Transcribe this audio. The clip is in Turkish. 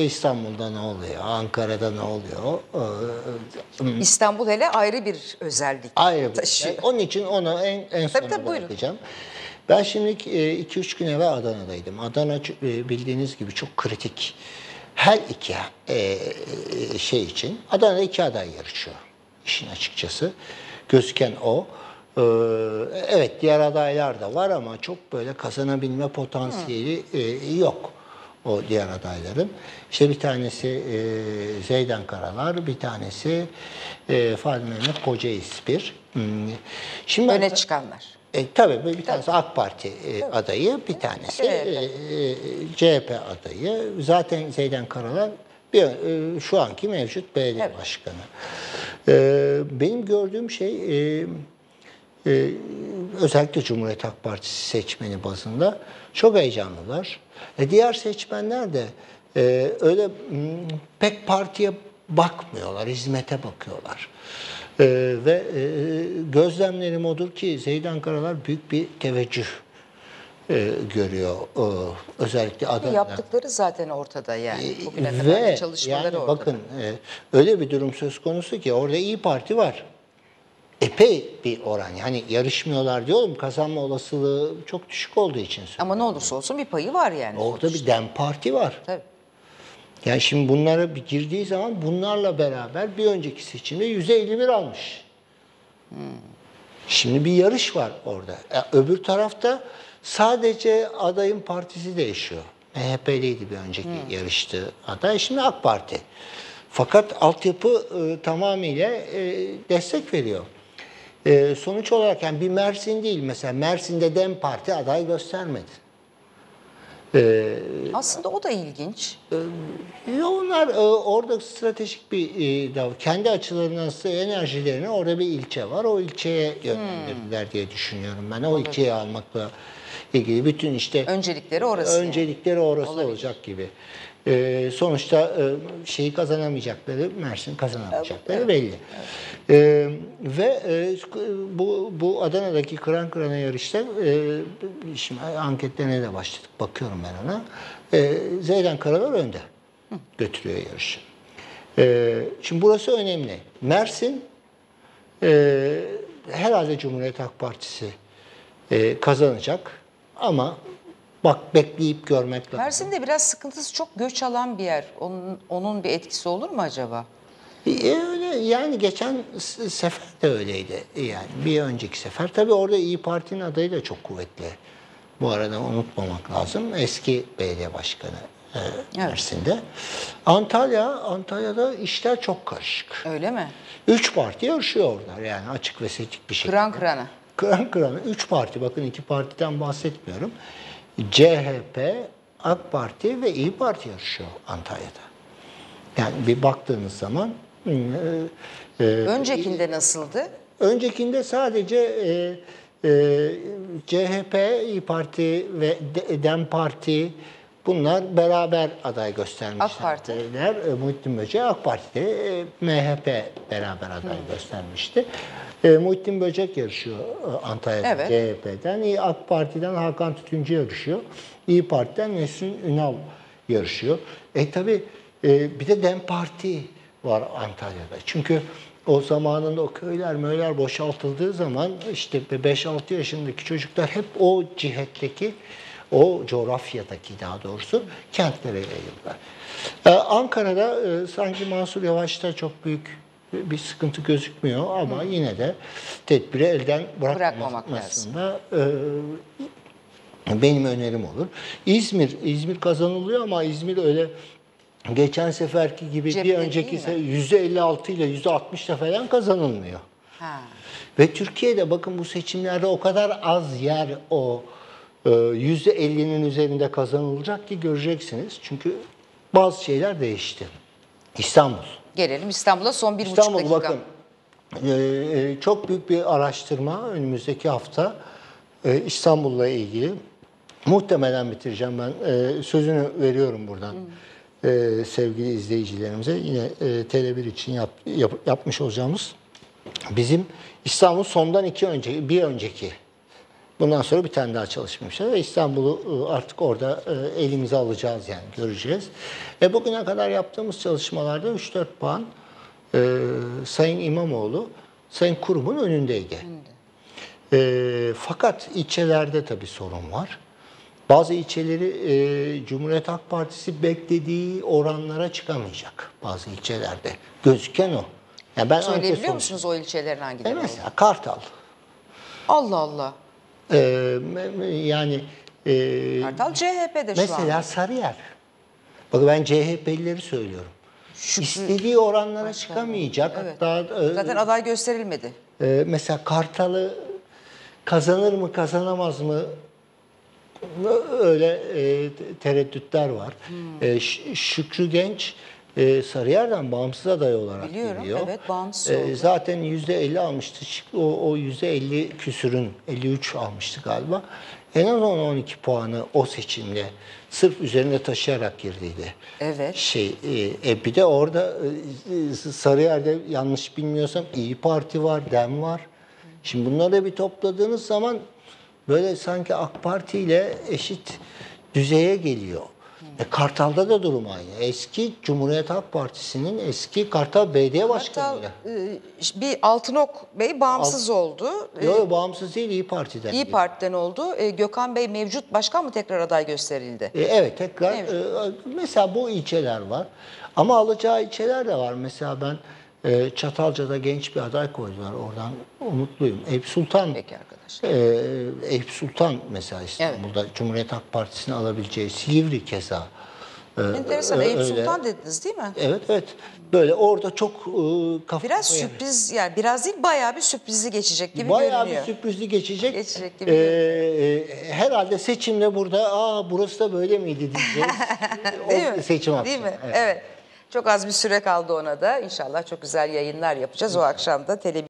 İstanbul'da ne oluyor, Ankara'da ne oluyor? İstanbul hele ayrı bir özellik. Ayrı bir şey. Onun için onu en sonunda bırakacağım. Ben şimdi 2-3 gün evvel Adana'daydım. Adana bildiğiniz gibi çok kritik. Her iki şey için Adana'da iki aday yarışıyor. İşin açıkçası gözüken o. Evet, diğer adaylar da var ama çok böyle kazanabilme potansiyeli yok o diğer adayların. İşte bir tanesi Zeydan Karalar, bir tanesi Fatihli Kocayisbir. Şimdi öne çıkanlar. Tabii bir tanesi tabii. AK Parti adayı, bir tanesi CHP adayı. Zaten Zeydan Karalar şu anki mevcut belediye başkanı. Benim gördüğüm şey özellikle Cumhuriyet Halk Partisi seçmeni bazında çok heyecanlılar. Diğer seçmenler de öyle pek partiye bakmıyorlar, hizmete bakıyorlar. Ve gözlemlerim odur ki Zeydan Karalar büyük bir teveccüh görüyor. Özellikle Adana'da. Yaptıkları zaten ortada yani. Bugüne kadar çalışmaları yani ortada. Bakın öyle bir durum söz konusu ki orada İYİ Parti var. Epey bir oran. Yani yarışmıyorlar diyorum, kazanma olasılığı çok düşük olduğu için söylüyorum. Ama ne olursa olsun bir payı var yani. Orada bir DEM Parti var. Tabii. Yani şimdi bunlara bir girdiği zaman bunlarla beraber bir önceki seçimde %51 almış. Şimdi bir yarış var orada. Öbür tarafta sadece adayın partisi değişiyor. MHP'liydi bir önceki yarıştığı aday. Şimdi AK Parti. Fakat altyapı tamamıyla destek veriyor. Sonuç olarak yani bir Mersin değil mesela. Mersin'de DEM Parti aday göstermedi. Aslında o da ilginç. Onlar orada stratejik bir kendi açılarından enerjilerini orada bir ilçe var. O ilçeye yönlendirdiler diye düşünüyorum ben. O olabilir. İlçeyi almakla ilgili bütün işte öncelikleri orası. Öncelikleri orası olabilir. Olacak gibi. Sonuçta şeyi kazanamayacakları, Mersin kazanamayacakları belli. Evet. Ve bu Adana'daki kıran kırana yarışta şimdi anketlerine de başladık. Bakıyorum ben ona. Zeydan Karalar önde götürüyor yarışı. Şimdi burası önemli. Mersin herhalde Cumhuriyet Halk Partisi kazanacak ama bak bekleyip görmek lazım. Mersin'de biraz sıkıntısı çok göç alan bir yer. Onun bir etkisi olur mu acaba? Öyle yani geçen sefer de öyleydi. Yani bir önceki sefer. Tabii orada İYİ Parti'nin adayı da çok kuvvetli. Bu arada unutmamak lazım. Eski belediye başkanı Mersin'de. Evet. Antalya'da işler çok karışık. Öyle mi? 3 parti yarışıyorlar yani açık ve seçik bir şekilde. Kıran kırana. 3 parti, bakın 2 partiden bahsetmiyorum. CHP, AK Parti ve İYİ Parti yarışıyor Antalya'da. Yani bir baktığınız zaman... öncekinde nasıldı? Öncekinde sadece CHP, İYİ Parti ve DEM Parti, bunlar beraber aday göstermişler. AK Partiler, Muhittin Böcek, AK Parti, MHP beraber aday göstermişti. Muhittin Böcek yarışıyor Antalya'da CHP'den. AK Parti'den Hakan Tütüncü yarışıyor. İYİ Parti'den Nesli Ünal yarışıyor. Tabii bir de DEM Parti var Antalya'da. Çünkü o zamanında o köyler boşaltıldığı zaman işte 5-6 yaşındaki çocuklar hep o cihetteki, o coğrafyadaki daha doğrusu kentlere yayıldılar. Ankara'da sanki Mansur Yavaş'ta çok büyük bir sıkıntı gözükmüyor ama yine de tedbiri elden bırakmamasında benim önerim olur. İzmir kazanılıyor ama İzmir öyle geçen seferki gibi bir önceki %56 ile %60 ile falan kazanılmıyor. Ha. Ve Türkiye'de bakın bu seçimlerde o kadar az yer o %50'nin üzerinde kazanılacak ki göreceksiniz. Çünkü bazı şeyler değişti. İstanbul. Gelelim İstanbul'a, son 1,5 dakika. İstanbul bakın çok büyük bir araştırma önümüzdeki hafta İstanbul'la ilgili. Muhtemelen bitireceğim ben. Sözünü veriyorum buradan sevgili izleyicilerimize. Yine Tele1 için yapmış olacağımız bizim İstanbul sondan bir önceki Bundan sonra bir tane daha çalışmışlar ve İstanbul'u artık orada elimize alacağız, yani göreceğiz. Bugüne kadar yaptığımız çalışmalarda 3-4 puan Sayın İmamoğlu, Sayın Kurum'un önündeydi. Fakat ilçelerde tabii sorun var. Bazı ilçeleri Cumhuriyet Halk Partisi beklediği oranlara çıkamayacak bazı ilçelerde. Gözüken o. Yani ben söyleyebiliyor musunuz o ilçelerin hangileri? Mesela Kartal. Allah Allah. Yani Kartal CHP'de şu an. Mesela Sarıyer. Bakın ben CHP'lileri söylüyorum. Şükrü, İstediği oranlara çıkamayacak. Evet. Hatta, zaten aday gösterilmedi. Mesela Kartal'ı kazanır mı kazanamaz mı öyle tereddütler var. Şükrü Genç Sarıyer'den bağımsız aday olarak geliyor. Evet, bağımsız zaten %50 almıştı. O %50 küsürün 53 almıştı galiba. En az 10-12 puanı o seçimle sırf üzerine taşıyarak girdiydi. Evet. Bir de orada Sarıyer'de yanlış bilmiyorsam İYİ Parti var, DEM var. Şimdi bunları da bir topladığınız zaman böyle sanki AK Parti ile eşit düzeye geliyor. Kartal'da da durum aynı. Eski Cumhuriyet Halk Partisi'nin eski Kartal Belediye Başkanı'yla. Bir Altınok Bey bağımsız oldu. Yok, bağımsız değil, İYİ Parti'den. İYİ Parti'den oldu. Gökhan Bey mevcut başkan mı tekrar aday gösterildi? Evet, tekrar. Mesela bu ilçeler var. Ama alacağı ilçeler de var. Mesela ben Çatalca'da genç bir aday koydular. Oradan umutluyum. Eyüp Sultan mesela İstanbul'da, evet. Cumhuriyet Halk Partisi'ni alabileceği, Silivri keza. Enteresan. Eyüp Sultan dediniz değil mi? Evet, evet. Böyle orada çok biraz sürpriz, yani biraz değil, bayağı bir sürprizli geçecek gibi görünüyor. Bayağı bir sürprizli geçecek gibi herhalde seçimle burada burası da böyle miydi diyeceğiz. Değil mi? Seçim hakkı. Değil mi? Evet. Çok az bir süre kaldı ona da. İnşallah çok güzel yayınlar yapacağız. O akşam da Tele1